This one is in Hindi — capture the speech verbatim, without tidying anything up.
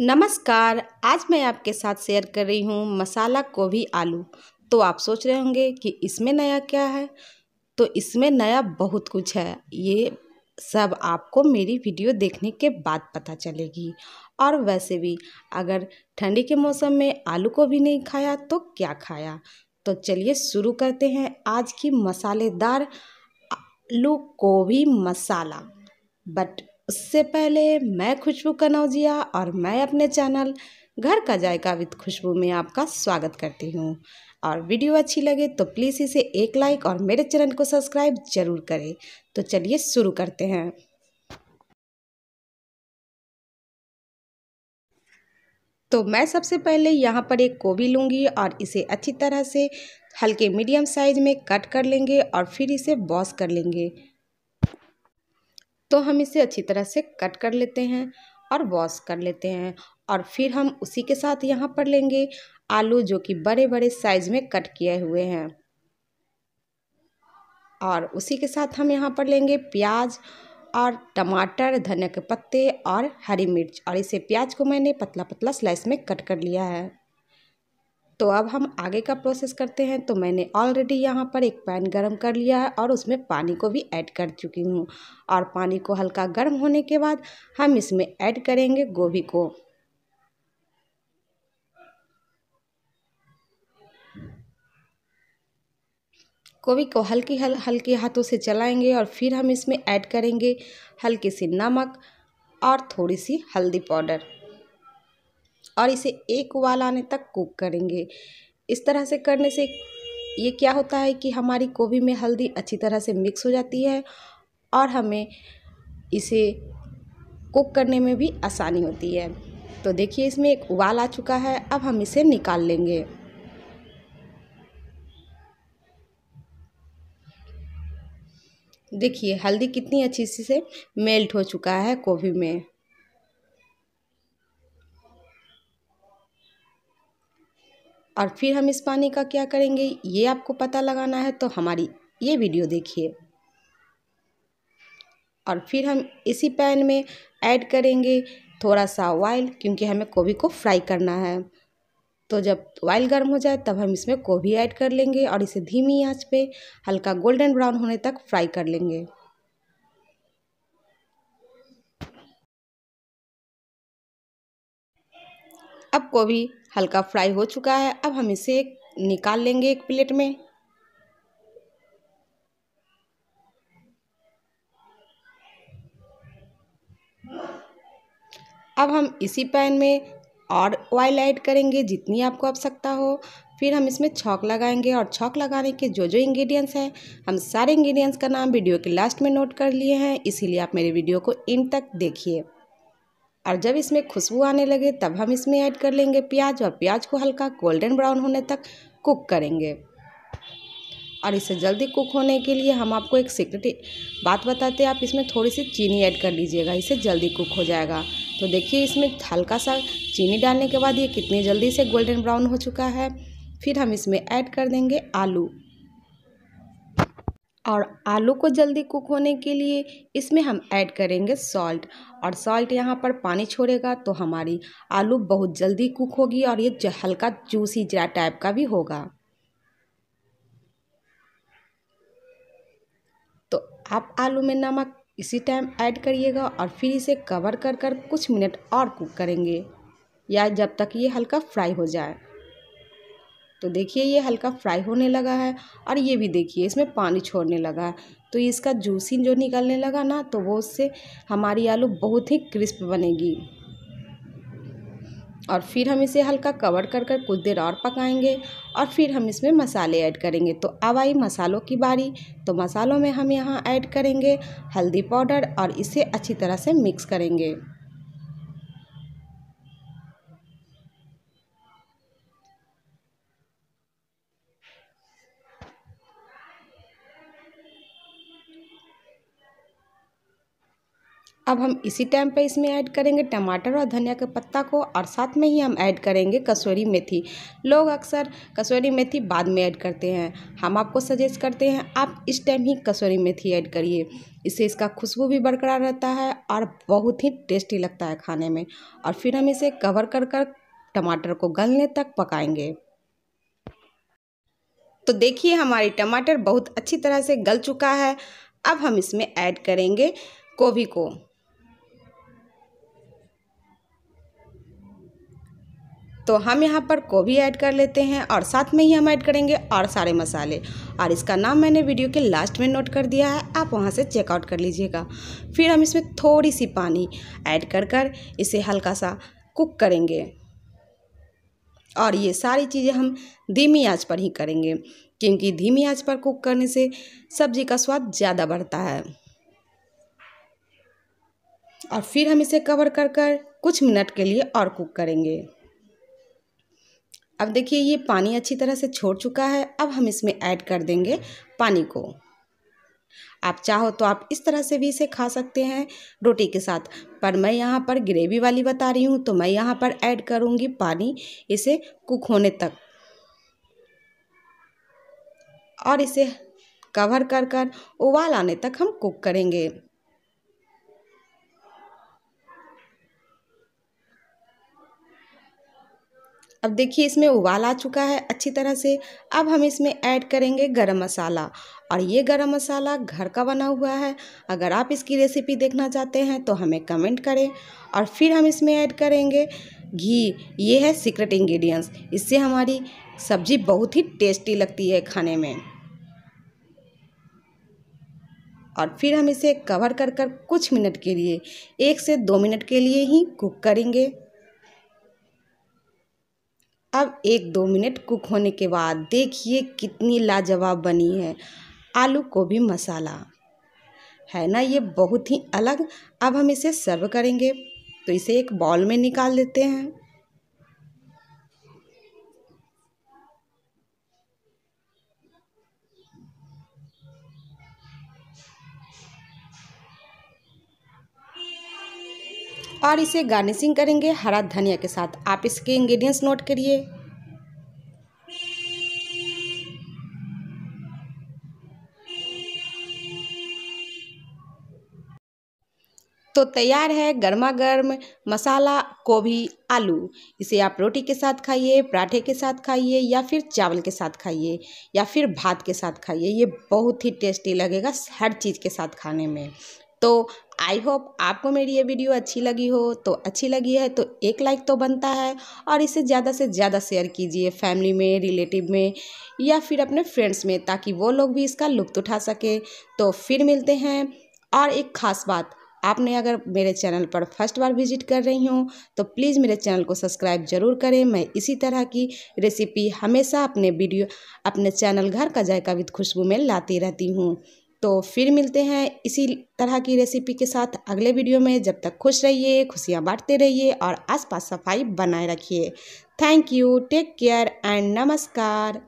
नमस्कार। आज मैं आपके साथ शेयर कर रही हूँ मसाला गोभी आलू। तो आप सोच रहे होंगे कि इसमें नया क्या है, तो इसमें नया बहुत कुछ है। ये सब आपको मेरी वीडियो देखने के बाद पता चलेगी। और वैसे भी अगर ठंडी के मौसम में आलू को भी नहीं खाया तो क्या खाया। तो चलिए शुरू करते हैं आज की मसालेदार आलू गोभी मसाला। बट उससे पहले मैं खुशबू कनौजिया और मैं अपने चैनल घर का जायका विद खुशबू में आपका स्वागत करती हूँ। और वीडियो अच्छी लगे तो प्लीज़ इसे एक लाइक और मेरे चैनल को सब्सक्राइब ज़रूर करें। तो चलिए शुरू करते हैं। तो मैं सबसे पहले यहाँ पर एक गोभी लूँगी और इसे अच्छी तरह से हल्के मीडियम साइज़ में कट कर लेंगे और फिर इसे वॉश कर लेंगे। तो हम इसे अच्छी तरह से कट कर लेते हैं और वॉश कर लेते हैं। और फिर हम उसी के साथ यहाँ पर लेंगे आलू, जो कि बड़े बड़े साइज़ में कट किए हुए हैं। और उसी के साथ हम यहाँ पर लेंगे प्याज और टमाटर, धनिया के पत्ते और हरी मिर्च। और इसे प्याज को मैंने पतला पतला स्लाइस में कट कर लिया है। तो अब हम आगे का प्रोसेस करते हैं। तो मैंने ऑलरेडी यहाँ पर एक पैन गरम कर लिया है और उसमें पानी को भी ऐड कर चुकी हूँ। और पानी को हल्का गर्म होने के बाद हम इसमें ऐड करेंगे गोभी को। गोभी को हल्की हल, हल्के हाथों से चलाएंगे और फिर हम इसमें ऐड करेंगे हल्की सी नमक और थोड़ी सी हल्दी पाउडर। और इसे एक उबाल आने तक कुक करेंगे। इस तरह से करने से ये क्या होता है कि हमारी गोभी में हल्दी अच्छी तरह से मिक्स हो जाती है और हमें इसे कुक करने में भी आसानी होती है। तो देखिए इसमें एक उबाल आ चुका है। अब हम इसे निकाल लेंगे। देखिए हल्दी कितनी अच्छी से मेल्ट हो चुका है गोभी में। और फिर हम इस पानी का क्या करेंगे ये आपको पता लगाना है, तो हमारी ये वीडियो देखिए। और फिर हम इसी पैन में ऐड करेंगे थोड़ा सा ऑयल, क्योंकि हमें गोभी को फ्राई करना है। तो जब ऑयल गर्म हो जाए तब हम इसमें गोभी ऐड कर लेंगे और इसे धीमी आंच पे हल्का गोल्डन ब्राउन होने तक फ्राई कर लेंगे। अब गोभी हल्का फ्राई हो चुका है। अब हम इसे निकाल लेंगे एक प्लेट में। अब हम इसी पैन में और ऑयल ऐड करेंगे जितनी आपको आवश्यकता हो। फिर हम इसमें छौंक लगाएंगे और छौंक लगाने के जो जो इंग्रेडिएंट्स हैं, हम सारे इंग्रेडिएंट्स का नाम वीडियो के लास्ट में नोट कर लिए हैं, इसीलिए आप मेरे वीडियो को एंड तक देखिए। और जब इसमें खुशबू आने लगे तब हम इसमें ऐड कर लेंगे प्याज और प्याज को हल्का गोल्डन ब्राउन होने तक कुक करेंगे। और इसे जल्दी कुक होने के लिए हम आपको एक सीक्रेट बात बताते हैं, आप इसमें थोड़ी सी चीनी ऐड कर लीजिएगा, इसे जल्दी कुक हो जाएगा। तो देखिए इसमें हल्का सा चीनी डालने के बाद ये कितनी जल्दी से गोल्डन ब्राउन हो चुका है। फिर हम इसमें ऐड कर देंगे आलू। और आलू को जल्दी कुक होने के लिए इसमें हम ऐड करेंगे सॉल्ट। और सॉल्ट यहाँ पर पानी छोड़ेगा तो हमारी आलू बहुत जल्दी कुक होगी और ये हल्का जूसी जरा टाइप का भी होगा। तो आप आलू में नमक इसी टाइम ऐड करिएगा और फिर इसे कवर कर कर कुछ मिनट और कुक करेंगे, या जब तक ये हल्का फ्राई हो जाए। तो देखिए ये हल्का फ्राई होने लगा है और ये भी देखिए इसमें पानी छोड़ने लगा है। तो इसका जूसी जो निकलने लगा ना, तो वो उससे हमारी आलू बहुत ही क्रिस्प बनेगी। और फिर हम इसे हल्का कवर कर कर कुछ देर और पकाएंगे और फिर हम इसमें मसाले ऐड करेंगे। तो अब आई मसालों की बारी। तो मसालों में हम यहाँ ऐड करेंगे हल्दी पाउडर और इसे अच्छी तरह से मिक्स करेंगे। अब हम इसी टाइम पे इसमें ऐड करेंगे टमाटर और धनिया के पत्ता को, और साथ में ही हम ऐड करेंगे कसूरी मेथी। लोग अक्सर कसूरी मेथी बाद में ऐड करते हैं, हम आपको सजेस्ट करते हैं आप इस टाइम ही कसूरी मेथी ऐड करिए, इससे इसका खुशबू भी बरकरार रहता है और बहुत ही टेस्टी लगता है खाने में। और फिर हम इसे कवर कर कर टमाटर को गलने तक पकाएंगे। तो देखिए हमारी टमाटर बहुत अच्छी तरह से गल चुका है। अब हम इसमें ऐड करेंगे गोभी को। तो हम यहाँ पर गोभी ऐड कर लेते हैं और साथ में ही हम ऐड करेंगे और सारे मसाले, और इसका नाम मैंने वीडियो के लास्ट में नोट कर दिया है, आप वहाँ से चेकआउट कर लीजिएगा। फिर हम इसमें थोड़ी सी पानी ऐड कर कर इसे हल्का सा कुक करेंगे, और ये सारी चीज़ें हम धीमी आंच पर ही करेंगे, क्योंकि धीमी आंच पर कुक करने से सब्जी का स्वाद ज़्यादा बढ़ता है। और फिर हम इसे कवर कर कर कुछ मिनट के लिए और कुक करेंगे। अब देखिए ये पानी अच्छी तरह से छोड़ चुका है। अब हम इसमें ऐड कर देंगे पानी को। आप चाहो तो आप इस तरह से भी इसे खा सकते हैं रोटी के साथ, पर मैं यहाँ पर ग्रेवी वाली बता रही हूँ, तो मैं यहाँ पर ऐड करूँगी पानी इसे कुक होने तक, और इसे कवर कर कर उबाल आने तक हम कुक करेंगे। अब देखिए इसमें उबाल आ चुका है अच्छी तरह से। अब हम इसमें ऐड करेंगे गरम मसाला, और ये गरम मसाला घर का बना हुआ है। अगर आप इसकी रेसिपी देखना चाहते हैं तो हमें कमेंट करें। और फिर हम इसमें ऐड करेंगे घी, ये है सीक्रेट इंग्रेडिएंट्स, इससे हमारी सब्ज़ी बहुत ही टेस्टी लगती है खाने में। और फिर हम इसे कवर कर कर कुछ मिनट के लिए, एक से दो मिनट के लिए ही कुक करेंगे। अब एक दो मिनट कुक होने के बाद देखिए कितनी लाजवाब बनी है आलू गोभी मसाला, है ना, ये बहुत ही अलग। अब हम इसे सर्व करेंगे, तो इसे एक बाउल में निकाल लेते हैं। और इसे गार्निशिंग करेंगे हरा धनिया के साथ। आप इसके इंग्रेडिएंट्स नोट करिए। तो तैयार है गर्मा गर्म मसाला गोभी आलू। इसे आप रोटी के साथ खाइए, पराठे के साथ खाइए, या फिर चावल के साथ खाइए, या फिर भात के साथ खाइए, ये बहुत ही टेस्टी लगेगा हर चीज़ के साथ खाने में। तो आई होप आपको मेरी ये वीडियो अच्छी लगी हो। तो अच्छी लगी है तो एक लाइक तो बनता है, और इसे ज़्यादा से ज़्यादा शेयर कीजिए फैमिली में, रिलेटिव में, या फिर अपने फ्रेंड्स में, ताकि वो लोग भी इसका लुत्फ़ उठा सके। तो फिर मिलते हैं। और एक ख़ास बात, आपने अगर मेरे चैनल पर फर्स्ट बार विजिट कर रही हो तो प्लीज़ मेरे चैनल को सब्सक्राइब ज़रूर करें। मैं इसी तरह की रेसिपी हमेशा अपने वीडियो अपने चैनल घर का जायका विद खुशबू में लाती रहती हूँ। तो फिर मिलते हैं इसी तरह की रेसिपी के साथ अगले वीडियो में। जब तक खुश रहिए, खुशियाँ बांटते रहिए, और आसपास सफाई बनाए रखिए। Thank you, take care and नमस्कार।